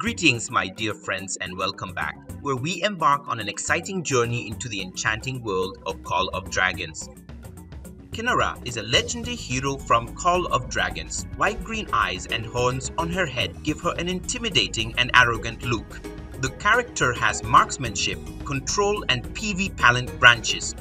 Greetings, my dear friends, and welcome back, where we embark on an exciting journey into the enchanting world of Call of Dragons. Kinnara is a legendary hero from Call of Dragons. White green eyes and horns on her head give her an intimidating and arrogant look. The character has marksmanship, control, and PV talent branches.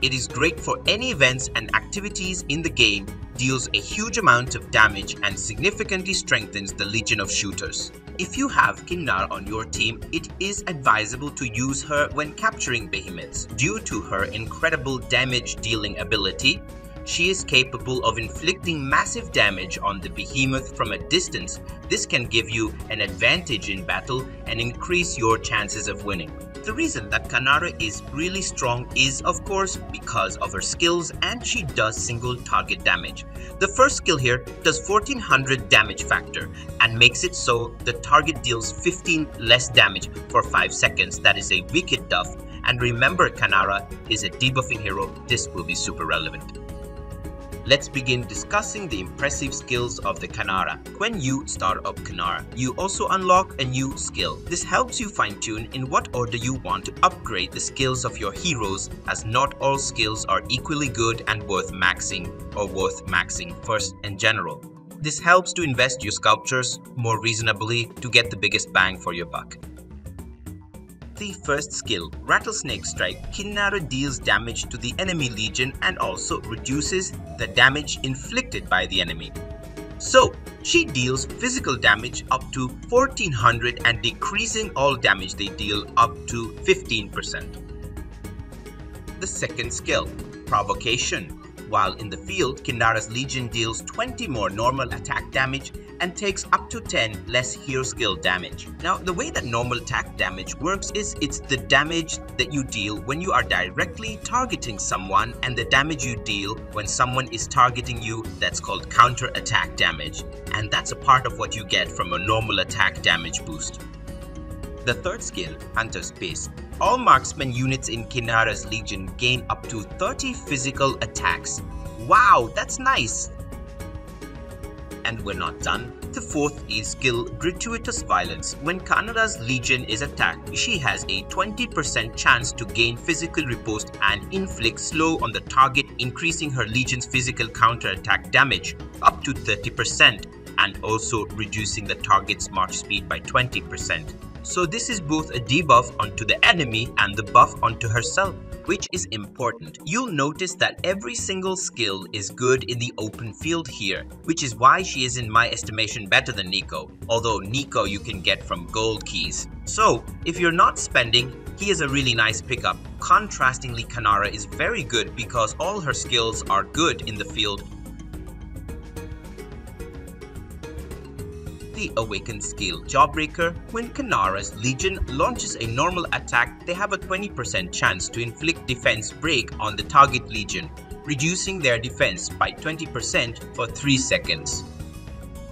It is great for any events and activities in the game, deals a huge amount of damage, and significantly strengthens the Legion of Shooters. If you have Kinnara on your team, it is advisable to use her when capturing Behemoths. Due to her incredible damage-dealing ability, she is capable of inflicting massive damage on the Behemoth from a distance. This can give you an advantage in battle and increase your chances of winning. The reason that Kinnara is really strong is, of course, because of her skills, and she does single target damage. The first skill here does 1400 damage factor and makes it so the target deals 15 less damage for 5 seconds. That is a wicked buff. And remember, Kinnara is a debuffing hero. This will be super relevant. Let's begin discussing the impressive skills of the Kinnara. When you start up Kinnara, you also unlock a new skill. This helps you fine-tune in what order you want to upgrade the skills of your heroes, as not all skills are equally good and worth maxing first in general. This helps to invest your sculptures more reasonably to get the biggest bang for your buck. The first skill, Rattlesnake Strike. Kinnara deals damage to the enemy legion and also reduces the damage inflicted by the enemy. So, she deals physical damage up to 1400 and decreasing all damage they deal up to 15%. The second skill, Provocation. While in the field, Kinnara's legion deals 20 more normal attack damage and takes up to 10 less hero skill damage. Now, the way that normal attack damage works is it's the damage that you deal when you are directly targeting someone, and the damage you deal when someone is targeting you, that's called counter attack damage. And that's a part of what you get from a normal attack damage boost. The third skill, Hunter's Peace. All marksman units in Kinnara's legion gain up to 30 physical attacks. Wow, that's nice! And we're not done. The fourth is skill Gratuitous Violence. When Kinnara's legion is attacked, she has a 20% chance to gain physical riposte and inflict slow on the target, increasing her legion's physical counter-attack damage up to 30% and also reducing the target's march speed by 20%. So this is both a debuff onto the enemy and the buff onto herself, which is important. You'll notice that every single skill is good in the open field here, which is why she is, in my estimation, better than Nico, although Nico you can get from gold keys. So if you're not spending, he is a really nice pickup. Contrastingly, Kinnara is very good because all her skills are good in the field. The Awakened skill, Jawbreaker. When Kinnara's legion launches a normal attack, they have a 20% chance to inflict defense break on the target legion, reducing their defense by 20% for 3 seconds.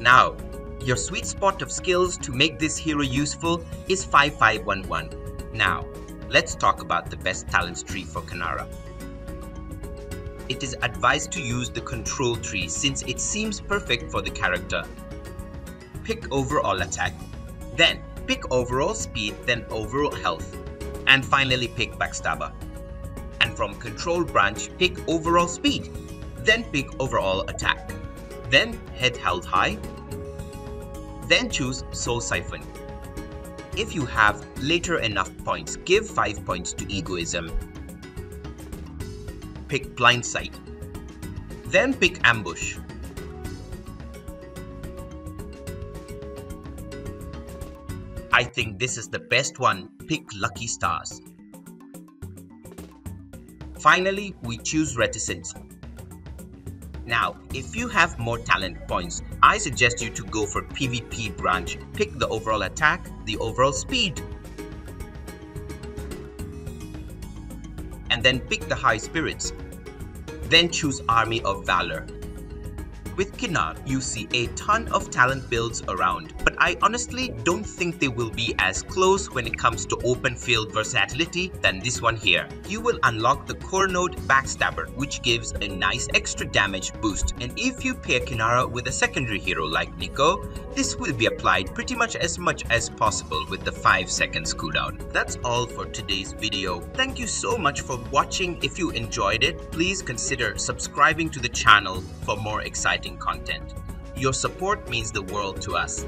Now, your sweet spot of skills to make this hero useful is 5511. Now, let's talk about the best talents tree for Kinnara. It is advised to use the Control tree since it seems perfect for the character. Pick overall attack, then pick overall speed, then overall health, and finally pick backstabber. And from control branch, pick overall speed, then pick overall attack, then head held high, then choose soul siphon. If you have later enough points, give 5 points to egoism. Pick blindsight, then pick ambush. I think this is the best one. Pick Lucky Stars. Finally, we choose Reticence. Now, if you have more talent points, I suggest you to go for PvP branch. Pick the overall attack, the overall speed, and then pick the High Spirits. Then choose Army of Valor. with Kinnara, you see a ton of talent builds around, but I honestly don't think they will be as close when it comes to open field versatility than this one here. You will unlock the core node Backstabber, which gives a nice extra damage boost, and if you pair Kinnara with a secondary hero like Nico, this will be applied pretty much as possible with the 5-second cooldown. That's all for today's video. Thank you so much for watching. If you enjoyed it, please consider subscribing to the channel for more exciting content. Your support means the world to us.